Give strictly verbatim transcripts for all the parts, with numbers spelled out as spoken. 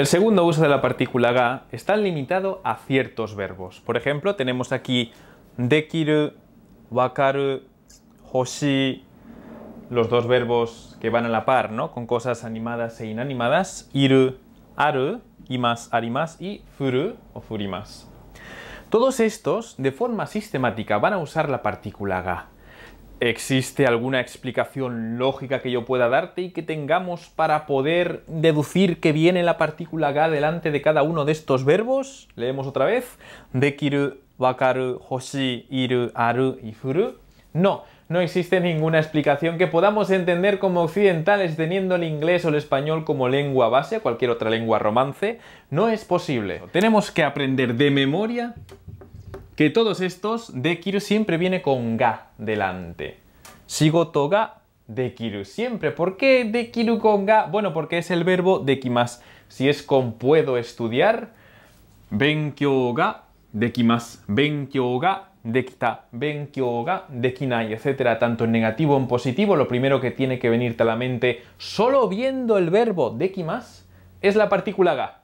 El segundo uso de la partícula ga está limitado a ciertos verbos. Por ejemplo, tenemos aquí dekiru, wakaru, hoshi, los dos verbos que van a la par, ¿no? Con cosas animadas e inanimadas, iru, aru, imas, arimas y furu o furimas. Todos estos, de forma sistemática, van a usar la partícula ga. ¿Existe alguna explicación lógica que yo pueda darte y que tengamos para poder deducir que viene la partícula ga delante de cada uno de estos verbos? Leemos otra vez. Dekiru, wakaru, hoshi, iru, aru y furu. No, no existe ninguna explicación que podamos entender como occidentales teniendo el inglés o el español como lengua base, cualquier otra lengua romance. No es posible. Tenemos que aprender de memoria que todos estos, dekiru siempre viene con ga delante. Shigoto ga, dekiru siempre. ¿Por qué dekiru con ga? Bueno, porque es el verbo dekimasu. Si es con puedo estudiar, benkyou ga, dekimasu. Benkyou ga, dekita. Benkyou ga, dekinai, etcétera. Tanto en negativo como en positivo, lo primero que tiene que venirte a la mente solo viendo el verbo dekimasu es la partícula ga.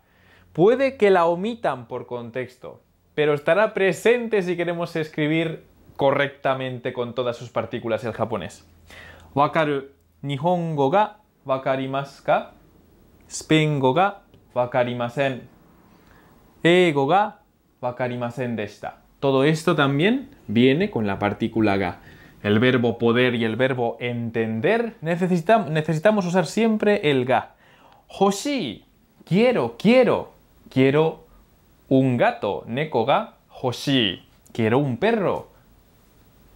Puede que la omitan por contexto, pero estará presente si queremos escribir correctamente con todas sus partículas el japonés. Wakaru, nihongo ga, wakarimasu ka. Supeingo ga, wakarimasen. Eigo ga, wakarimasen deshita. Todo esto también viene con la partícula ga. El verbo poder y el verbo entender necesitam- necesitamos usar siempre el ga. Hoshi, quiero, quiero, quiero un gato, nekoga, hoshi. Quiero un perro,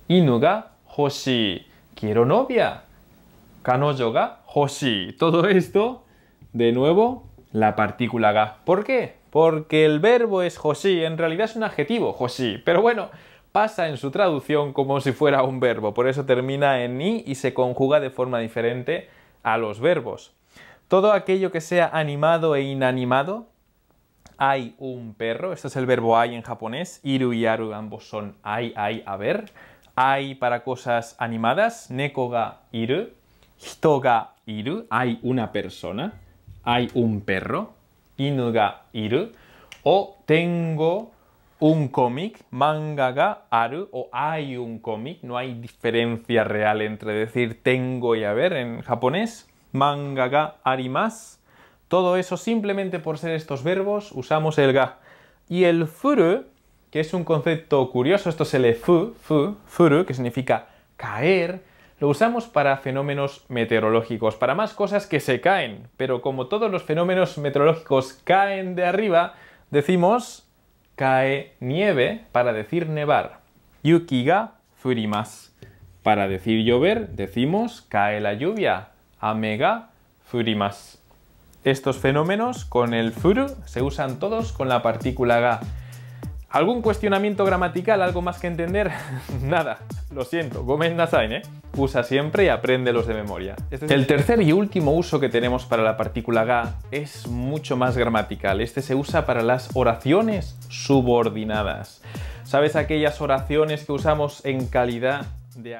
inu ga, hoshi. Quiero novia, kanojo ga, hoshi. Todo esto, de nuevo, la partícula ga. ¿Por qué? Porque el verbo es hoshi, en realidad es un adjetivo, hoshi. Pero bueno, pasa en su traducción como si fuera un verbo. Por eso termina en i y se conjuga de forma diferente a los verbos. Todo aquello que sea animado e inanimado. Hay un perro, este es el verbo hay en japonés, iru y aru ambos son hay, hay, haber. Hay para cosas animadas, nekoga iru, hito ga iru, hay una persona, hay un perro, inu ga iru, o tengo un cómic, manga ga aru, o hay un cómic. No hay diferencia real entre decir tengo y haber en japonés, manga ga arimasu. Todo eso simplemente por ser estos verbos usamos el ga. Y el furu, que es un concepto curioso, esto es el fu, fu, furu, que significa caer, lo usamos para fenómenos meteorológicos, para más cosas que se caen. Pero como todos los fenómenos meteorológicos caen de arriba, decimos cae nieve para decir nevar. Yuki ga furimasu. Para decir llover, decimos cae la lluvia. Ame ga furimasu. Estos fenómenos con el furu se usan todos con la partícula ga. ¿Algún cuestionamiento gramatical? ¿Algo más que entender? Nada, lo siento, Gomen dasein, ¿eh? Usa siempre y apréndelos de memoria. Este es el tercer y último uso que tenemos para la partícula ga es mucho más gramatical. Este se usa para las oraciones subordinadas. ¿Sabes aquellas oraciones que usamos en calidad de